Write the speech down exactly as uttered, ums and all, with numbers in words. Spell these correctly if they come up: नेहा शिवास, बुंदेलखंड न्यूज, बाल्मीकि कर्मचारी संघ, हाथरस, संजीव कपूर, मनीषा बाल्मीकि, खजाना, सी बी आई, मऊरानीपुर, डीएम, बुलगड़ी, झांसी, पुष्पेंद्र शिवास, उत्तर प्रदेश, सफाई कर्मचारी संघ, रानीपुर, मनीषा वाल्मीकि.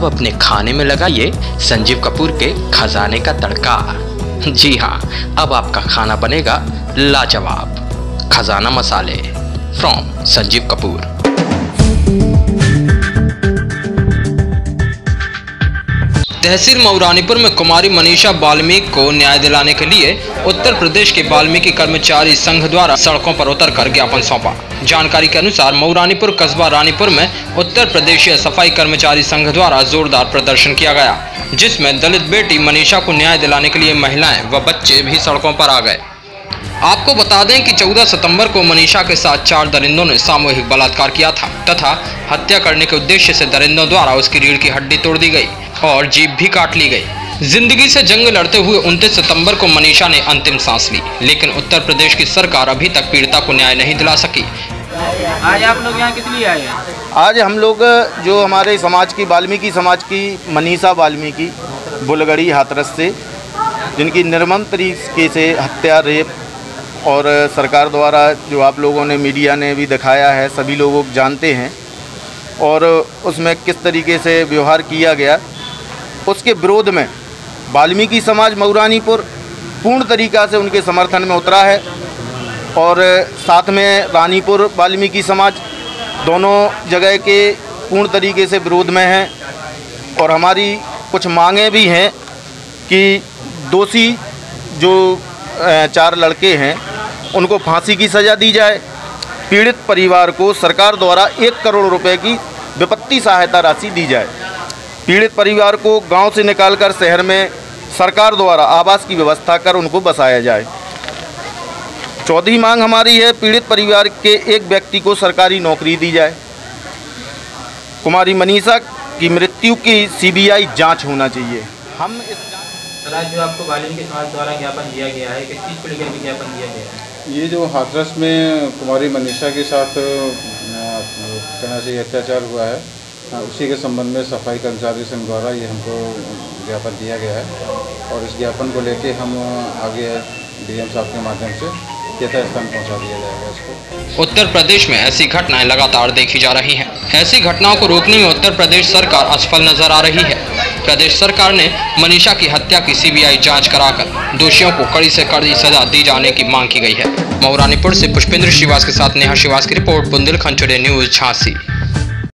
अब अपने खाने में लगाइए संजीव कपूर के खजाने का तड़का। जी हाँ, अब आपका खाना बनेगा लाजवाब। खजाना मसाले फ्रॉम संजीव कपूर। तहसील मऊरानीपुर में कुमारी मनीषा बाल्मीकि को न्याय दिलाने के लिए उत्तर प्रदेश के बाल्मीकि कर्मचारी संघ द्वारा सड़कों पर उतरकर ज्ञापन सौंपा। जानकारी के अनुसार मऊरानीपुर कस्बा रानीपुर में उत्तर प्रदेश सफाई कर्मचारी संघ द्वारा जोरदार प्रदर्शन किया गया, जिसमें दलित बेटी मनीषा को न्याय दिलाने के लिए महिलाएं व बच्चे भी सड़कों पर आ गए। आपको बता दें कि चौदह सितंबर को मनीषा के साथ चार दरिंदों ने सामूहिक बलात्कार किया था तथा हत्या करने के उद्देश्य से दरिंदों द्वारा उसकी रीढ़ की हड्डी तोड़ दी गई और जीभ भी काट ली गई। जिंदगी से जंग लड़ते हुए उनतीस सितंबर को मनीषा ने अंतिम सांस ली, लेकिन उत्तर प्रदेश की सरकार अभी तक पीड़िता को न्याय नहीं दिला सकी। आज आप लोग यहाँ किस लिए आए हैं? आज हम लोग जो हमारे समाज की वाल्मीकि समाज की मनीषा वाल्मीकि बुलगड़ी हाथरस से जिनकी निर्मम तरीके से हत्या, रेप और सरकार द्वारा जो आप लोगों ने मीडिया ने भी दिखाया है, सभी लोग जानते हैं और उसमें किस तरीके से व्यवहार किया गया, उसके विरोध में वाल्मीकि समाज मऊरानीपुर पूर्ण तरीक़ा से उनके समर्थन में उतरा है और साथ में रानीपुर वाल्मीकि समाज दोनों जगह के पूर्ण तरीके से विरोध में हैं। और हमारी कुछ मांगें भी हैं कि दोषी जो चार लड़के हैं उनको फांसी की सज़ा दी जाए, पीड़ित परिवार को सरकार द्वारा एक करोड़ रुपए की विपत्ति सहायता राशि दी जाए, पीड़ित परिवार को गांव से निकालकर शहर में सरकार द्वारा आवास की व्यवस्था कर उनको बसाया जाए। चौथी मांग हमारी है पीड़ित परिवार के एक व्यक्ति को सरकारी नौकरी दी जाए। कुमारी मनीषा की मृत्यु की सी बी आई जाँच होना चाहिए। हम इस जो आपको वाल्मीकि समाज द्वारा ज्ञापन दिया गया है, किस चीज़ को लेकर ज्ञापन दिया गया है? ये जो हाथरस में कुमारी मनीषा के साथ कहना से अत्याचार हुआ है, उसी के संबंध में सफाई कर्मचारी संघ द्वारा ये हमको ज्ञापन दिया गया है और इस ज्ञापन को लेके हम आगे डीएम साहब के माध्यम से यथास्थान पहुँचा दिया जाएगा इसको। उत्तर प्रदेश में ऐसी घटनाएँ लगातार देखी जा रही हैं। ऐसी घटनाओं को रोकने में उत्तर प्रदेश सरकार असफल नजर आ रही है। प्रदेश सरकार ने मनीषा की हत्या की सीबीआई जांच कराकर दोषियों को कड़ी से कड़ी सजा दी जाने की मांग की गई है। मऊरानीपुर से पुष्पेंद्र शिवास के साथ नेहा शिवास की रिपोर्ट, बुंदेलखंड न्यूज, झांसी।